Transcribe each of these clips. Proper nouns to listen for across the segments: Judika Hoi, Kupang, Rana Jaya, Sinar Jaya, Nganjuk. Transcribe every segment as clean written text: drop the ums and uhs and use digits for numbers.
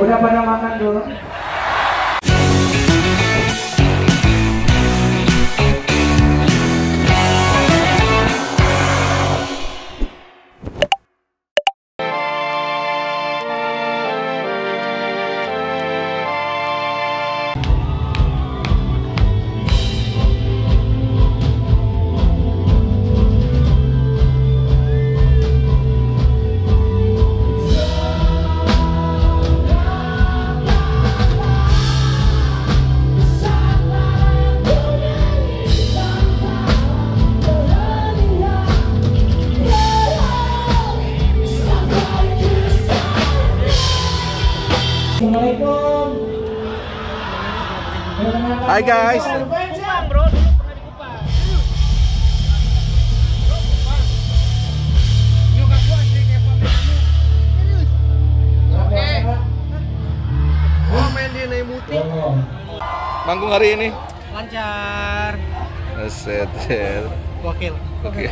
Udah pada makan dulu. Hai guys, bro, dulu pernah di Kupang. Bro, Kupang. Nyokap gua asli kepo main ini. Oke. Gua main di Naimuti. Manggung hari ini lancar. Setel. Gokil. Oke.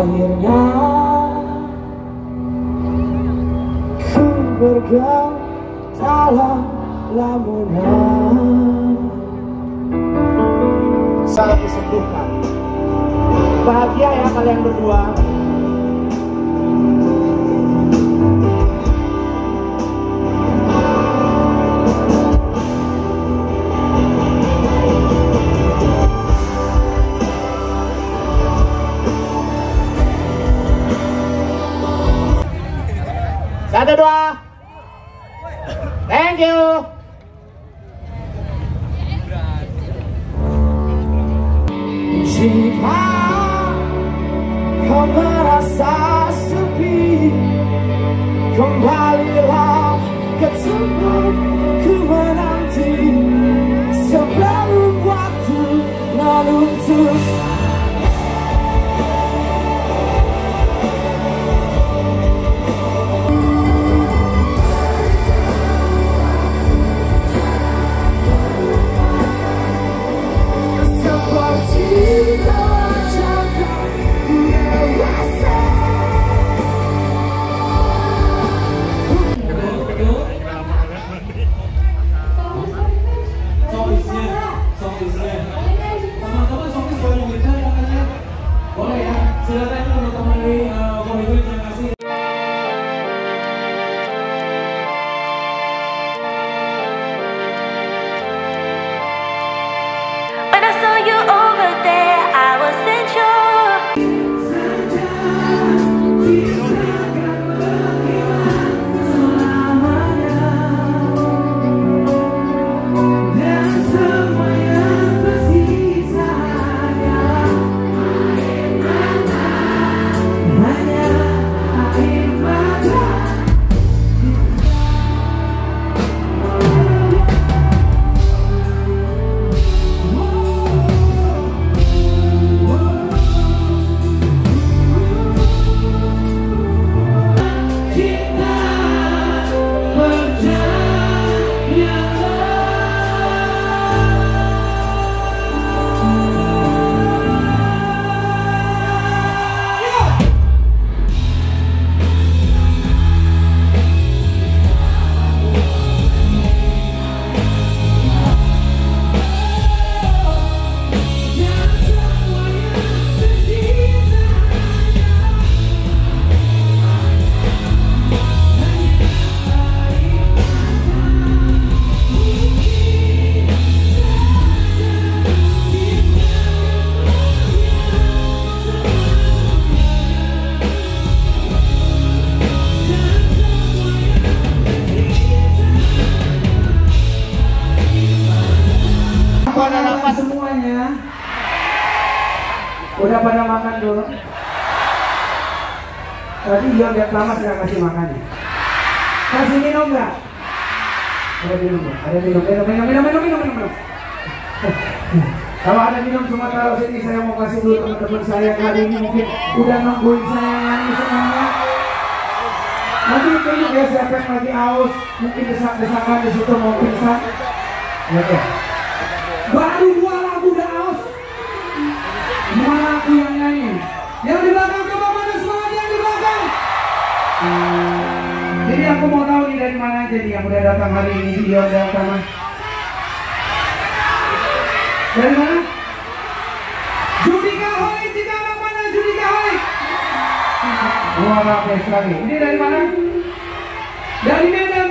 Akhirnya ku bergantara lamunan. Salam disembuhkan. Bahagia ya kalian berdua. Satu, dua. Thank you. Jika kau merasa sepi, kembalilah ke tempat ku menanti, sebelum waktu menuntut. Teman-teman, soalnya semuanya? Udah pada makan dulu? Tadi dia udah lama sedang kasih makan ya? Kasih minum nggak? Ada minum nggak? Ada minum. Kalau ada minum cuma taruh sini, saya mau kasih dulu teman-teman saya kali ini mungkin udah nungguin saya lagi semuanya. Nanti itu ya siapa yang lagi aus, mungkin desak-desakan di situ mau pingsan. Oke. Baru dua lagu udah aus. Mana aku yang nyanyi? Yang di belakang coba mana semangat yang di belakang. Jadi aku mau tahu nih dari mana aja nih yang udah datang hari ini, dia udah datang. Dari mana? Judika Hoi, jika anak mana Judika Hoi? Wah, bagus sekali. Ini dari mana? Dari Medan.